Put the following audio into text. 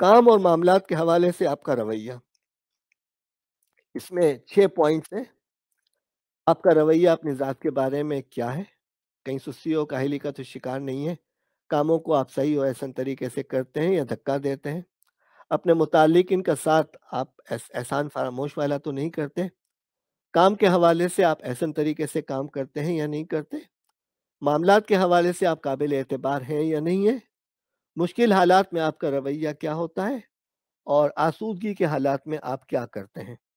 काम और मामलात के हवाले से आपका रवैया, इसमें 6 पॉइंट्स हैं। आपका रवैया अपनी ज़ात के बारे में क्या है, कहीं सुस्ती और काहली का तो शिकार नहीं है, कामों को आप सही और ऐसा तरीके से करते हैं या धक्का देते हैं, अपने मुतालिक इनका साथ आप एहसान फरामोश वाला तो नहीं करते, काम के हवाले से आप ऐसा तरीके से काम करते हैं या नहीं करते, मामलात के हवाले से आप काबिल एतबार हैं या नहीं है, मुश्किल हालात में आपका रवैया क्या होता है और आसूदगी के हालात में आप क्या करते हैं।